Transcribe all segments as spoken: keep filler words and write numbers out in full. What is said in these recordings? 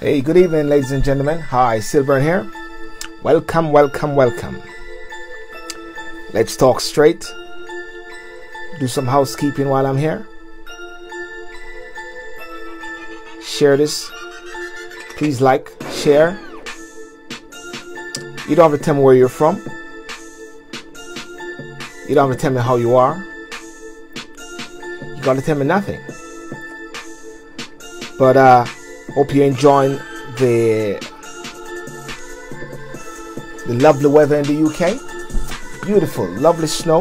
Hey, good evening, ladies and gentlemen. Hi, Sylbourne here. Welcome, welcome, welcome. Let's talk straight. Do some housekeeping while I'm here. Share this. Please like, share. You don't have to tell me where you're from. You don't have to tell me how you are. You gotta tell me nothing. But, uh... hope you're enjoying the the lovely weather in the U K. Beautiful, lovely snow.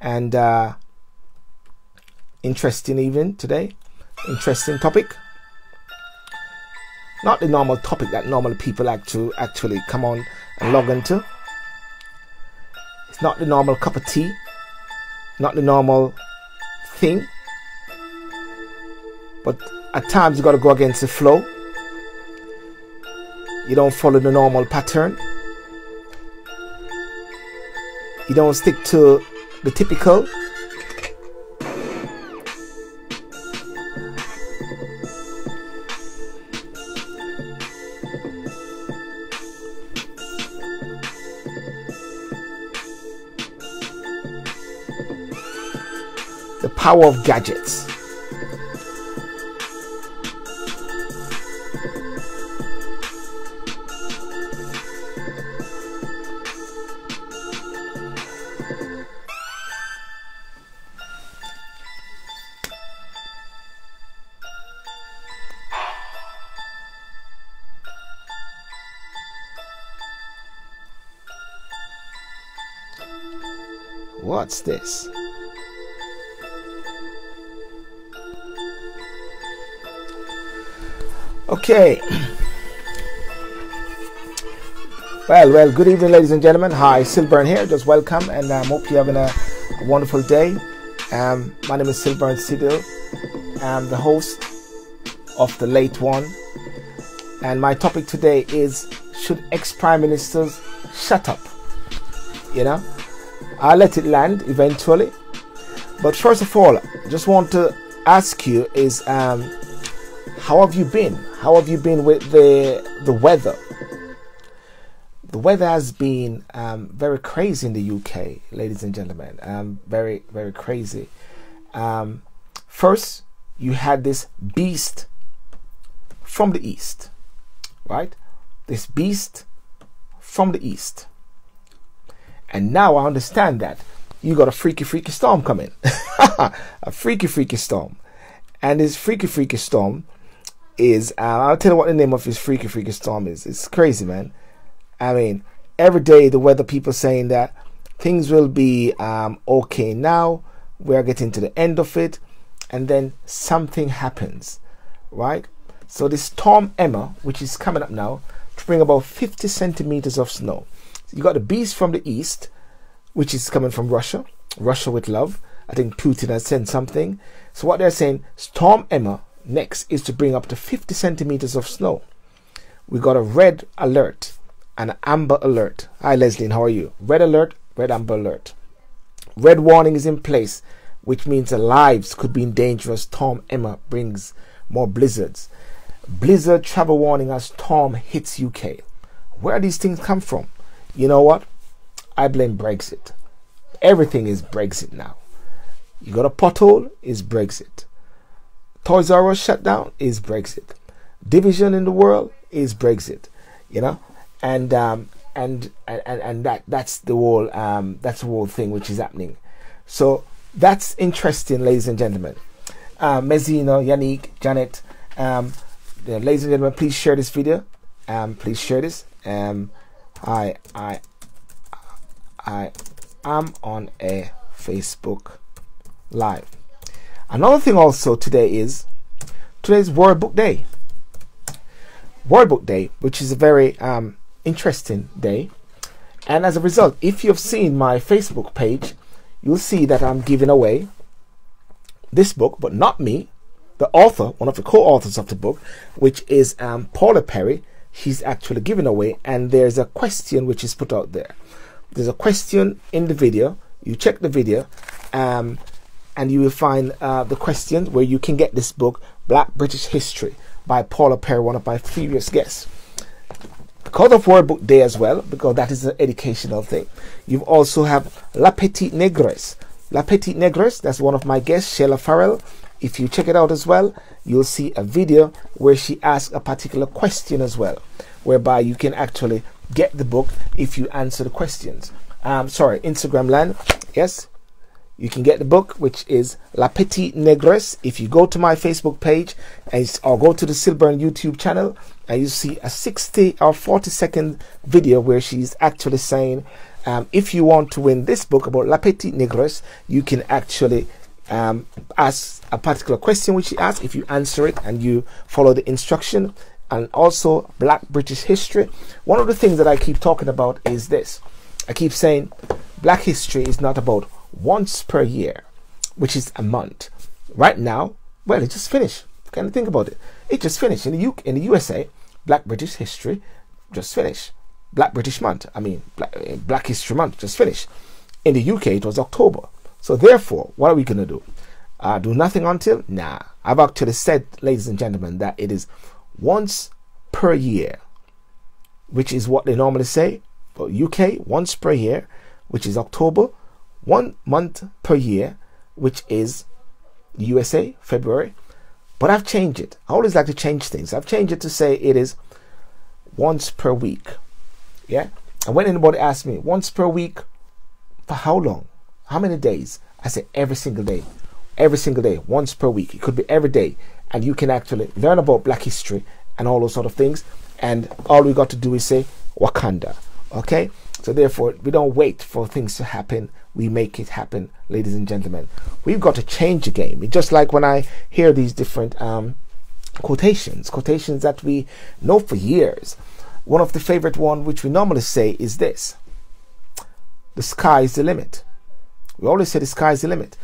And uh, interesting evening today. Interesting topic. Not the normal topic that normal people like to actually come on and log into. Not the normal cup of tea, not the normal thing, but at times you got to go against the flow. You don't follow the normal pattern. You don't stick to the typical. Power of gadgets. What's this? Okay. Well, well, good evening, ladies and gentlemen. Hi, Sylbourne here. Just welcome, and I um, hope you're having a, a wonderful day. Um, my name is Sylbourne Sidhu. I'm the host of The Late One. And my topic today is, should ex-prime ministers shut up? You know, I'll let it land eventually. But first of all, just want to ask you is, um, how have you been? How have you been with the the weather? The weather has been um, very crazy in the U K, ladies and gentlemen. Um, very, very crazy. Um, first, you had this beast from the east, right? This beast from the east. And now I understand that you got a freaky, freaky storm coming. A freaky, freaky storm. And this freaky, freaky storm is, uh, I'll tell you what the name of his freaky freaky storm is. It's crazy, man. I mean, every day the weather people saying that things will be um, okay now, we're getting to the end of it, and then something happens, right? So this storm Emma, which is coming up now, to bring about fifty centimeters of snow. So you got the beast from the east, which is coming from Russia, Russia with love. I think Putin has sent something. So what they're saying, storm Emma next is to bring up to fifty centimeters of snow. We got a red alert and an amber alert. Hi Leslie, how are you? Red alert, red amber alert. Red warning is in place, which means the lives could be in danger as Storm Emma brings more blizzards. Blizzard travel warning as storm hits U K. Where do these things come from? You know what? I blame Brexit. Everything is Brexit now. You got a pothole, is Brexit. Toys R Us shut down is Brexit. division in the world is Brexit, you know, and um, and and and that that's the whole um, that's the whole thing which is happening. So that's interesting, ladies and gentlemen. Uh, Mezino, Yannick, Janet, um, the, ladies and gentlemen, please share this video. Um, please share this. Um, I I I am on a Facebook Live. Another thing also today is today's World Book Day. World Book Day, which is a very um, interesting day, and as a result, if you've seen my Facebook page, you'll see that I'm giving away this book, but not me, the author, one of the co-authors of the book, which is um, Paula Perry. She's actually giving away, and there's a question which is put out there. There's a question in the video. You check the video, um, and you will find uh, the question where you can get this book, Black British History, by Paula Perry, one of my previous guests. Because of World Book Day as well, because that is an educational thing. You also have La Petite Negres. La Petite Negres, that's one of my guests, Sheila Farrell. If you check it out as well, you'll see a video where she asks a particular question as well, whereby you can actually get the book if you answer the questions. Um, sorry, Instagram land, yes. You can get the book, which is La Petite Negres. If you go to my Facebook page and or go to the Sylbourne YouTube channel, and you see a sixty or forty second video where she's actually saying, um, if you want to win this book about La Petite Negres, you can actually um, ask a particular question which she asks. If you answer it and you follow the instruction, and also Black British History. One of the things that I keep talking about is this. I keep saying Black history is not about once per year, which is a month. Right now, well, it just finished. Kind of think about it. It just finished in the U K, in the U S A. Black British History just finished. Black British Month. I mean, Black, Black History Month just finished. In the U K, it was October. So therefore, what are we gonna do? Uh, do nothing until? Nah. I've actually said, ladies and gentlemen, that it is once per year, which is what they normally say. But U K, once per year, which is October. One month per year, which is U S A, February. But I've changed it. I always like to change things. I've changed it to say it is once per week. Yeah? And when anybody asks me, once per week, for how long? How many days? I say every single day. Every single day, once per week. It could be every day. And you can actually learn about Black history and all those sort of things. And all we got to do is say Wakanda. Okay? So therefore, we don't wait for things to happen. We make it happen, ladies and gentlemen. We've got to change the game. It's just like when I hear these different um, quotations, quotations that we know for years. One of the favorite one, which we normally say, is this. The sky is the limit. We always say the sky is the limit.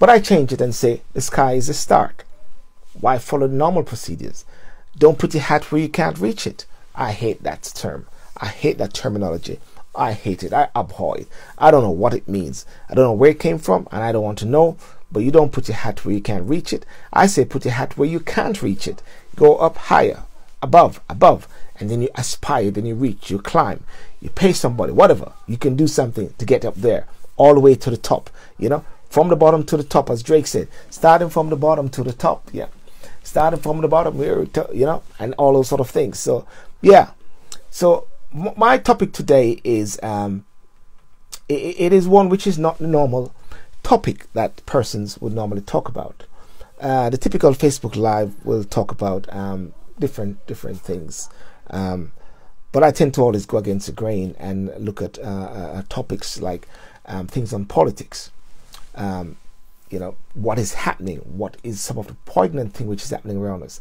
But I change it and say the sky is the start. Why follow the normal procedures? Don't put your hat where you can't reach it. I hate that term. I hate that terminology. I hate it. I abhor it. I don't know what it means. I don't know where it came from, and I don't want to know. But you don't put your hat where you can't reach it. I say put your hat where you can't reach it. Go up higher, above, above, and then you aspire, then you reach, you climb, you pay somebody, whatever. You can do something to get up there, all the way to the top, you know, from the bottom to the top, as Drake said, starting from the bottom to the top, yeah, starting from the bottom, you know, and all those sort of things. So, yeah, so my topic today is um, it, it is one which is not the normal topic that persons would normally talk about. Uh, the typical Facebook Live will talk about um, different different things, um, but I tend to always go against the grain and look at uh, uh, topics like um, things on politics. Um, you know, what is happening? What is some of the poignant thing which is happening around us?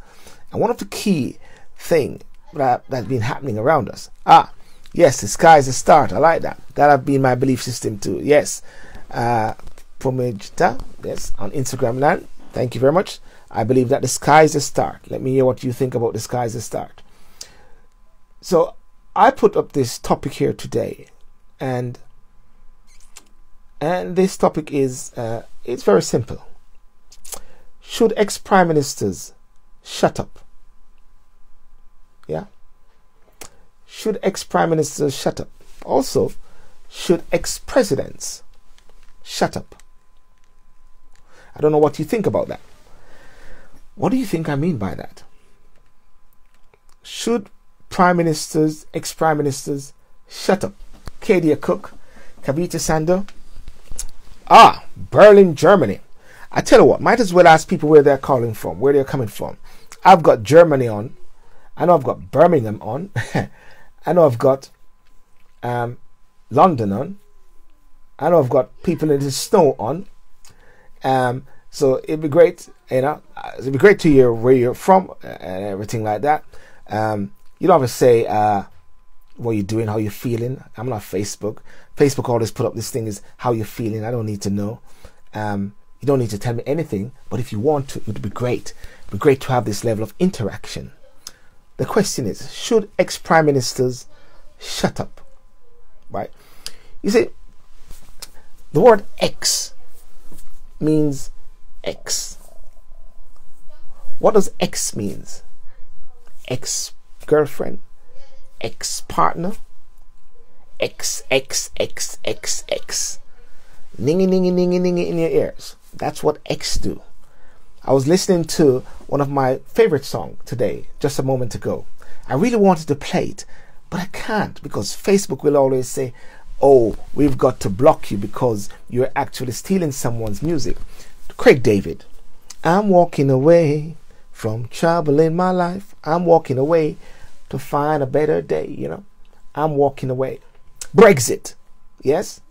And one of the key thing That, that's been happening around us. Ah, yes, the sky is a start. I like that. That have been my belief system too. Yes, uh, Pomejita, yes, on Instagram land. Thank you very much. I believe that the sky is a start. Let me hear what you think about the sky is a start. So I put up this topic here today, and and this topic is uh, it's very simple. Should ex-prime ministers shut up? Yeah. Should ex-prime ministers shut up? Also, should ex-presidents shut up? I don't know what you think about that. What do you think I mean by that? Should prime ministers, ex-prime ministers, shut up? Kadia Cook, Kavita Sander. Ah, Berlin, Germany. I tell you what, might as well ask people where they're calling from, where they're coming from. I've got Germany on. I know I've got Birmingham on. I know I've got um, London on. I know I've got people in the snow on. Um, so it'd be great, you know, it'd be great to hear where you're from and everything like that. Um, you don't have to say uh, what you're doing, how you're feeling. I'm not Facebook. Facebook always put up this thing is how you're feeling. I don't need to know. Um, you don't need to tell me anything, but if you want to, it would be great. It'd be great to have this level of interaction. The question is, should ex-prime ministers shut up? Right? You see, the word ex means ex. What does ex means? Ex-girlfriend, ex-partner, ex, ex, ex, ex, ex. Ningy, ningy, ningy, ningy in your ears. That's what ex do. I was listening to one of my favorite songs today, just a moment ago. I really wanted to play it, but I can't because Facebook will always say, oh, we've got to block you because you're actually stealing someone's music. Craig David, I'm walking away from trouble in my life. I'm walking away to find a better day, you know. I'm walking away. Brexit, yes?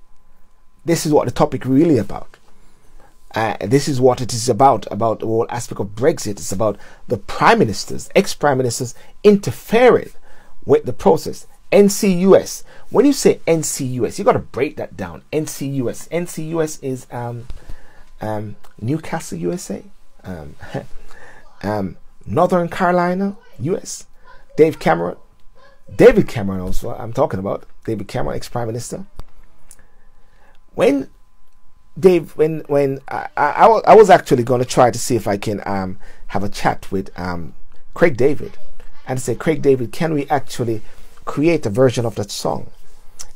This is what the topic really about. Uh, this is what it is about, about the whole aspect of Brexit. It's about the prime ministers, ex-prime ministers interfering with the process. N C U S. When you say N C U S, you got to break that down. N C U S. N C U S is um, um, Newcastle, U S A. Um, um, Northern Carolina, U S. Dave Cameron. David Cameron also, I'm talking about. David Cameron, ex-prime minister. When... Dave, when when I, I, I was actually going to try to see if I can um, have a chat with um, Craig David and say, Craig David, can we actually create a version of that song?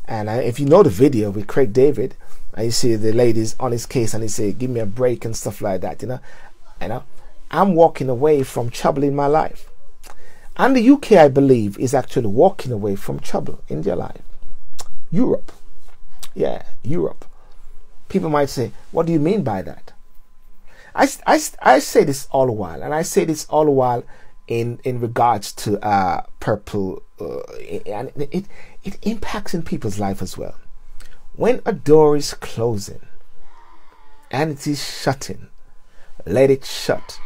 And I, if you know the video with Craig David, and you see the ladies on his case and he say, give me a break and stuff like that, you know, you know, I'm walking away from trouble in my life. And the U K, I believe, is actually walking away from trouble in their life. Europe. Yeah, Europe. People might say, what do you mean by that? I, I, I say this all the while, and I say this all the while in, in regards to uh, purple, uh, and it, it impacts in people's life as well. When a door is closing and it is shutting, let it shut.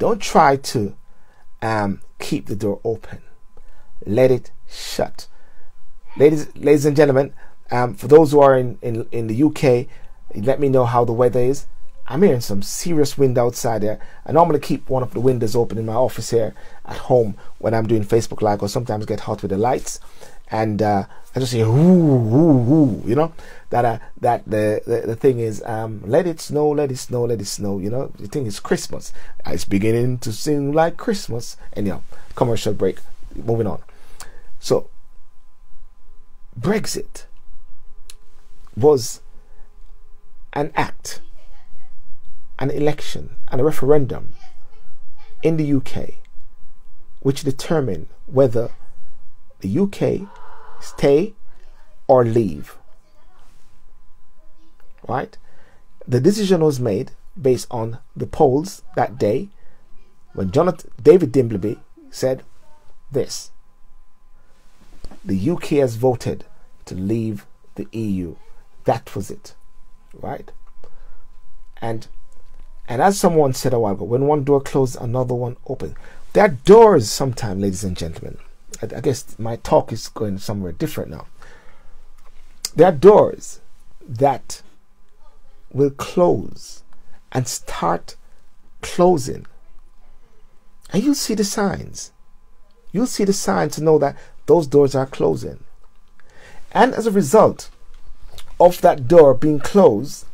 Don't try to um, keep the door open. Let it shut. Ladies, ladies and gentlemen, um, for those who are in, in, in the U K, let me know how the weather is. I'm hearing some serious wind outside there. I normally keep one of the windows open in my office here at home when I'm doing Facebook Live, or sometimes get hot with the lights, and uh, I just say, "Ooh, ooh, ooh," you know. That uh, that the, the the thing is, um, let it snow, let it snow, let it snow. You know, the thing is Christmas. It's beginning to seem like Christmas. Anyhow, commercial break. Moving on. So, Brexit was an act, an election, and a referendum in the U K which determined whether the U K stay or leave. Right? The decision was made based on the polls that day when Jonathan David Dimbleby said this: the U K has voted to leave the E U. That was it. Right? And and as someone said a while ago, when one door closes, another one opens. There are doors sometimes, ladies and gentlemen. I, I guess my talk is going somewhere different now. There are doors that will close and start closing. And you'll see the signs. You'll see the signs to know that those doors are closing. And as a result of that door being closed,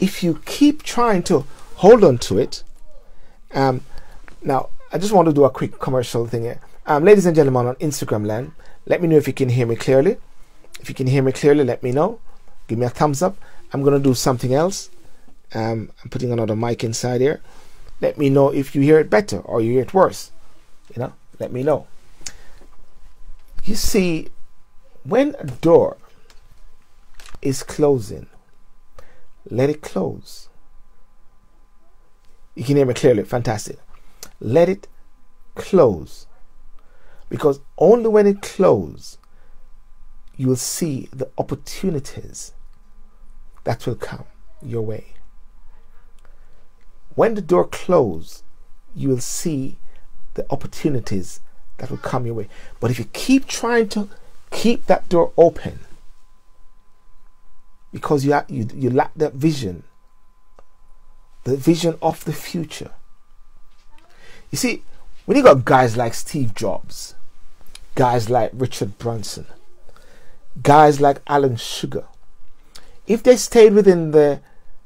if you keep trying to hold on to it, um, now I just want to do a quick commercial thing here. Um, ladies and gentlemen on Instagram land, let me know if you can hear me clearly. If you can hear me clearly, let me know. Give me a thumbs up. I'm gonna do something else. Um, I'm putting another mic inside here. Let me know if you hear it better or you hear it worse. You know, let me know. You see, when a door is closing, let it close. You can hear me clearly. Fantastic. Let it close. Because only when it closes, you will see the opportunities that will come your way. When the door closes, you will see the opportunities that will come your way. But if you keep trying to keep that door open, because you, have, you, you lack that vision, the vision of the future. You see, when you got guys like Steve Jobs, guys like Richard Branson, guys like Alan Sugar, if they stayed within the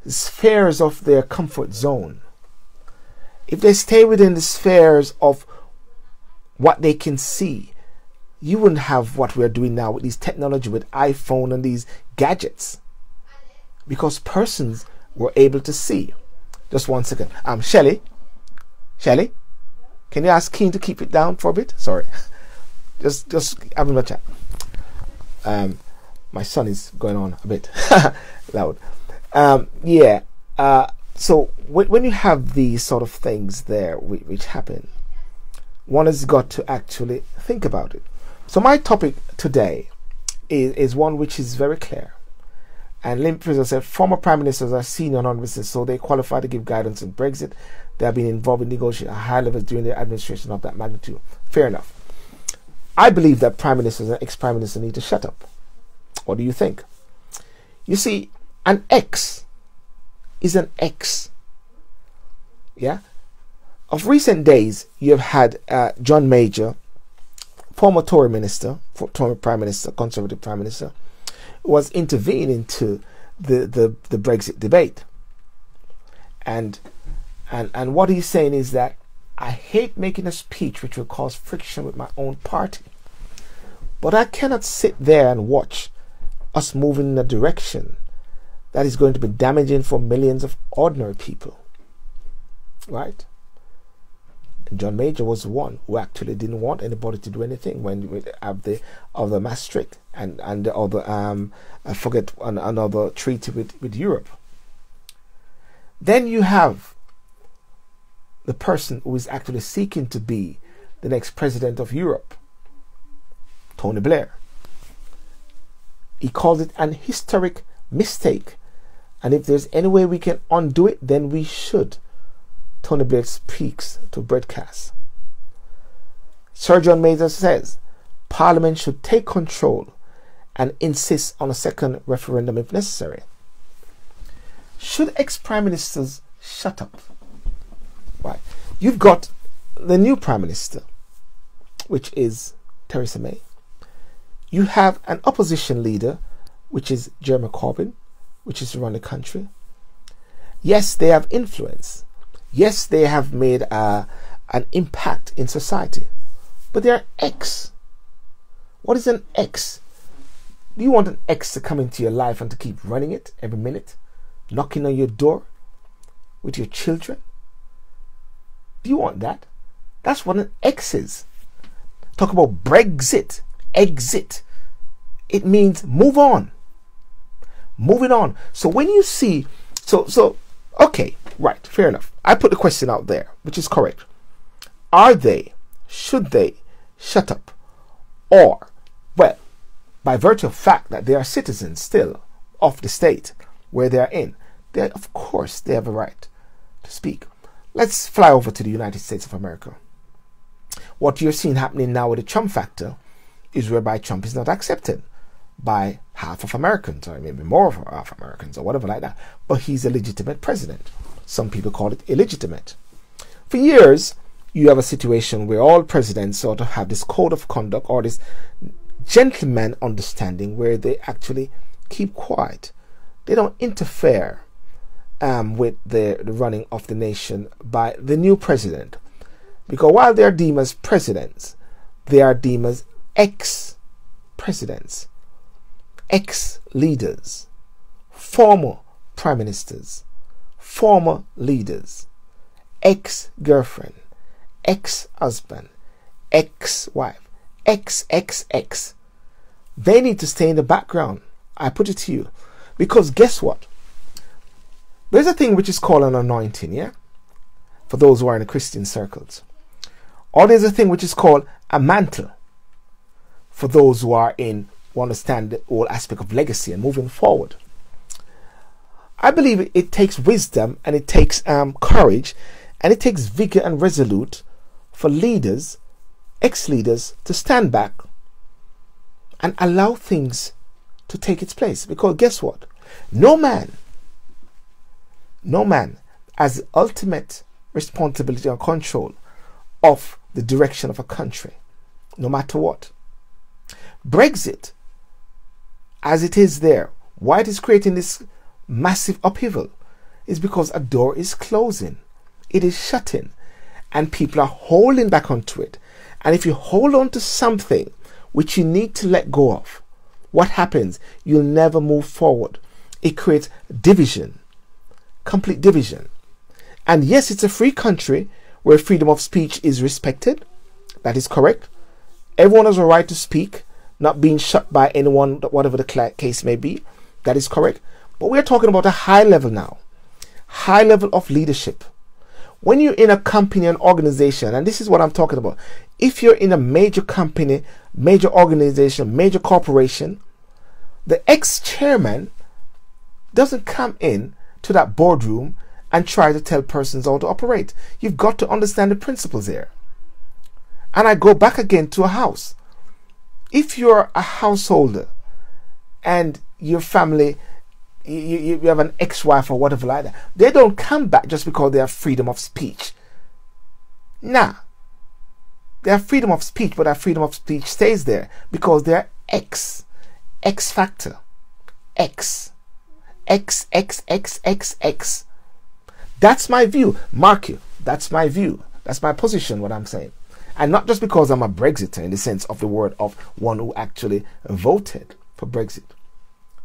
spheres of their comfort zone, if they stay within the spheres of what they can see, you wouldn't have what we're doing now with these technology, with iPhone and these gadgets, because persons were able to see. Just one second. Um, Shelly, Shelly, can you ask Keen to keep it down for a bit? Sorry, just just having a chat. Um, my son is going on a bit loud. Um, yeah. Uh, so w when you have these sort of things there which, which happen, one has got to actually think about it. So my topic today is, is one which is very clear. And Lim Prisoner said, former prime ministers are senior non-ministers, so they qualify to give guidance on Brexit. They have been involved in negotiating at high levels during their administration of that magnitude. Fair enough. I believe that prime ministers and ex-prime ministers need to shut up. What do you think? You see, an ex is an ex. Yeah? Of recent days, you have had uh, John Major, former Tory minister, former prime minister, conservative prime minister, was intervening to the, the, the Brexit debate. And, and, and what he's saying is that I hate making a speech which will cause friction with my own party, but I cannot sit there and watch us moving in a direction that is going to be damaging for millions of ordinary people. Right? And John Major was the one who actually didn't want anybody to do anything when we have the other Maastricht and and the other um I forget an, another treaty with with Europe. Then you have the person who is actually seeking to be the next president of Europe, Tony Blair. He called it an historic mistake, and if there's any way we can undo it, then we should. Tony Blair speaks to broadcast. Sir John Major says Parliament should take control and insist on a second referendum if necessary. Should ex-prime ministers shut up? Right. You've got the new prime minister, which is Theresa May. You have an opposition leader, which is Jeremy Corbyn, which is to run the country. Yes, they have influence. Yes, they have made uh, an impact in society, but they are ex. What is an ex? Do you want an ex to come into your life and to keep running it every minute, knocking on your door with your children? Do you want that? That's what an ex is. Talk about Brexit, exit. It means move on, moving on. So when you see, so, so, okay, right, fair enough. I put the question out there, which is correct. Are they, should they shut up? Or, well, by virtue of fact that they are citizens still of the state where they are in, they are, of course they have a right to speak. Let's fly over to the United States of America. What you're seeing happening now with the Trump factor is whereby Trump is not accepted by half of Americans, or maybe more of half Americans, or whatever like that, but he's a legitimate president. Some people call it illegitimate. For years, you have a situation where all presidents sort of have this code of conduct or this gentleman understanding where they actually keep quiet. They don't interfere um, with the, the running of the nation by the new president. Because while they are deemed as presidents, they are deemed as ex-presidents, ex-leaders, former prime ministers, former leaders, ex-girlfriend, ex-husband, ex-wife, ex-ex-ex, they need to stay in the background. I put it to you. Because guess what? There's a thing which is called an anointing, yeah? For those who are in the Christian circles. Or there's a thing which is called a mantle. For those who are in, who understand the whole aspect of legacy and moving forward. I believe it takes wisdom and it takes um, courage and it takes vigor and resolute for leaders, ex-leaders, to stand back and allow things to take its place. Because guess what? No man, no man has the ultimate responsibility or control of the direction of a country, no matter what. Brexit, as it is there, why it is creating this massive upheaval is because a door is closing. It is shutting and people are holding back onto it. And if you hold on to something which you need to let go of, what happens? You'll never move forward. It creates division, complete division. And yes, it's a free country where freedom of speech is respected. That is correct. Everyone has a right to speak, not being shut by anyone, whatever the case may be. That is correct. But we're talking about a high level now, high level of leadership. When you're in a company, an organization, and this is what I'm talking about. If you're in a major company, major organization, major corporation, the ex-chairman doesn't come in to that boardroom and try to tell persons how to operate. You've got to understand the principles there. And I go back again to a house. If you're a householder and your family, you, you, you have an ex-wife or whatever like that, they don't come back just because they have freedom of speech. Nah. They have freedom of speech, but that freedom of speech stays there because they're X. X factor. X. X, X, X, X, X. That's my view. Mark you. That's my view. That's my position, what I'm saying. And not just because I'm a Brexiter in the sense of the word of one who actually voted for Brexit.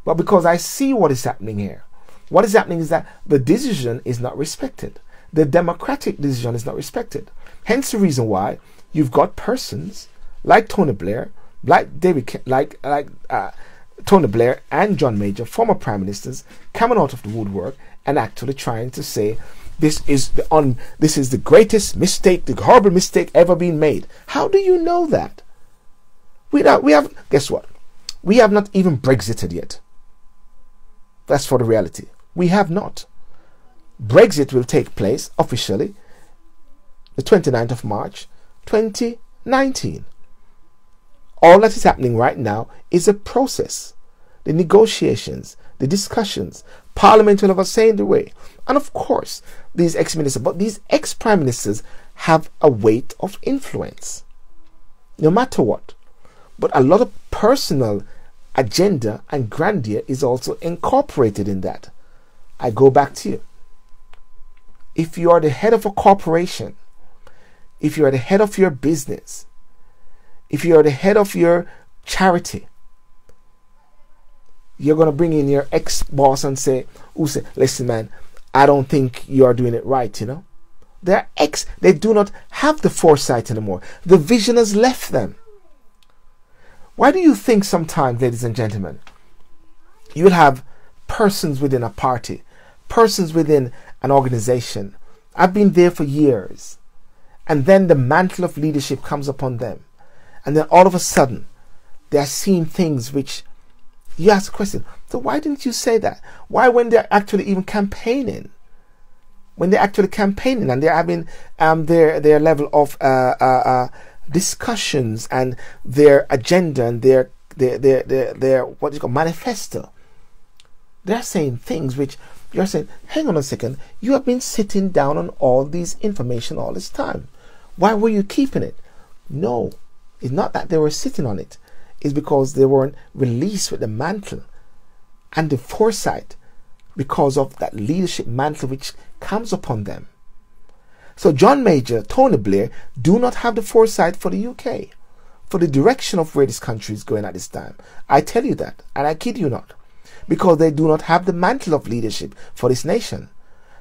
But because I see what is happening here. What is happening is that the decision is not respected. The democratic decision is not respected. Hence the reason why you've got persons like Tony Blair, like David, like like uh, Tony Blair and John Major, former prime ministers, coming out of the woodwork and actually trying to say, this is the un, this is the greatest mistake, the horrible mistake ever been made. How do you know that? We not, we have guess what? We have not even Brexited yet. That's for the reality. We have not. Brexit will take place officially the twenty-ninth of March twenty nineteen. All that is happening right now is a process. The negotiations, the discussions, Parliament will have a say in the way. And of course, these ex-ministers, but these ex-prime ministers have a weight of influence, no matter what. But a lot of personal agenda and grandeur is also incorporated in that. I go back to you. If you are the head of a corporation, if you are the head of your business, if you are the head of your charity, you're going to bring in your ex-boss and say, who say, listen, man, I don't think you are doing it right, you know. They're ex, they do not have the foresight anymore. The vision has left them. Why do you think sometimes, ladies and gentlemen, you'll have persons within a party, persons within an organization? I've been there for years. And then the mantle of leadership comes upon them. And then all of a sudden, they are seeing things which you ask the question, so why didn't you say that? Why when they're actually even campaigning? When they're actually campaigning and they're having um, their, their level of uh, uh, uh, discussions and their agenda and their, their, their, their, their what do you call, manifesto. They're saying things which you're saying, hang on a second, you have been sitting down on all these information all this time. Why were you keeping it? No, it's not that they were sitting on it. It's because they weren't released with the mantle and the foresight because of that leadership mantle which comes upon them. So John Major, Tony Blair do not have the foresight for the U K, for the direction of where this country is going at this time. I tell you that, and I kid you not, because they do not have the mantle of leadership for this nation.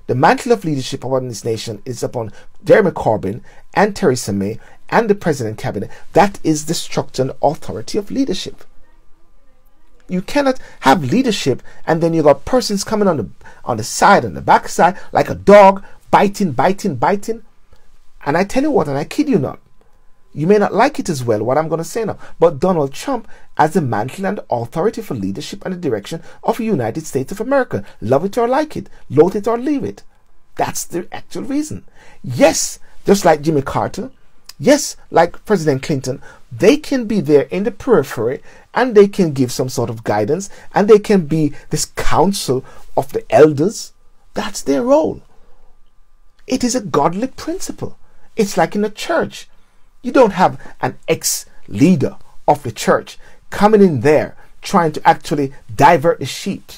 The mantle of leadership upon this nation is upon Jeremy Corbyn and Theresa May and the president cabinet. That is the structure and authority of leadership. You cannot have leadership and then you got persons coming on the on the side, on the backside, like a dog, biting, biting, biting. And I tell you what, and I kid you not, you may not like it as well, what I'm going to say now, but Donald Trump has the mantle and authority for leadership and the direction of the United States of America. Love it or like it, loathe it or leave it. That's the actual reason. Yes, just like Jimmy Carter, yes, like President Clinton, they can be there in the periphery and they can give some sort of guidance and they can be this council of the elders. That's their role. It is a godly principle. It's like in a church. You don't have an ex-leader of the church coming in there trying to actually divert the sheep.